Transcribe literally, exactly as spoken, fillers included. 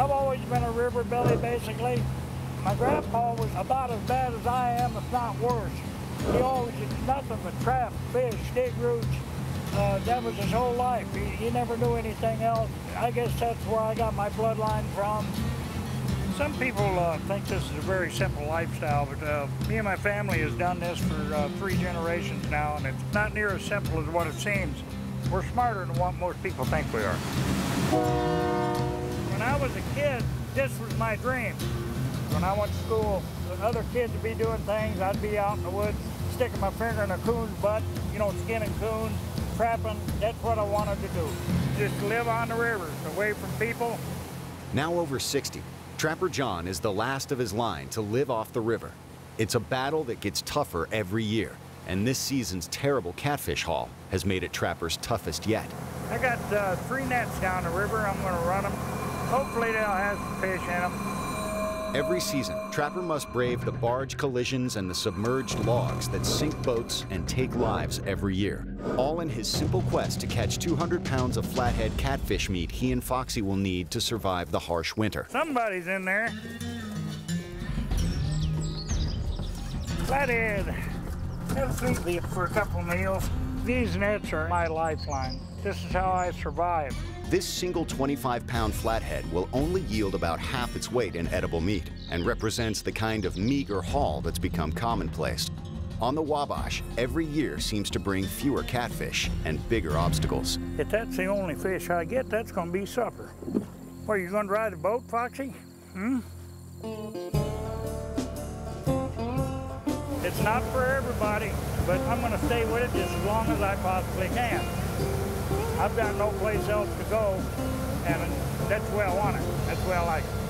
I've always been a river belly, basically. My grandpa was about as bad as I am, if not worse. He always did nothing but trap, fish, dig roots. Uh, that was his whole life. He, he never knew anything else. I guess that's where I got my bloodline from. Some people uh, think this is a very simple lifestyle, but uh, me and my family has done this for uh, three generations now, and it's not near as simple as what it seems. We're smarter than what most people think we are. When I was a kid, this was my dream. When I went to school, the other kids would be doing things. I'd be out in the woods, sticking my finger in a coon's butt, you know, skinning coons, trapping. That's what I wanted to do. Just live on the rivers, away from people. Now over sixty, Trapper John is the last of his line to live off the river. It's a battle that gets tougher every year, and this season's terrible catfish haul has made it Trapper's toughest yet. I got uh, three nets down the river. I'm gonna run them. Hopefully they'll have some fish in them. Every season, Trapper must brave the barge collisions and the submerged logs that sink boats and take lives every year, all in his simple quest to catch two hundred pounds of flathead catfish meat he and Foxy will need to survive the harsh winter. Somebody's in there. Flathead. That'll feed me for a couple meals. These nets are my lifeline. This is how I survive. This single twenty-five pound flathead will only yield about half its weight in edible meat and represents the kind of meager haul that's become commonplace. On the Wabash, every year seems to bring fewer catfish and bigger obstacles. If that's the only fish I get, that's gonna be supper. Well, you gonna ride a boat, Foxy? Hmm? It's not for everybody, but I'm gonna stay with it as long as I possibly can. I've got no place else to go, and that's where I want it. That's where I like it.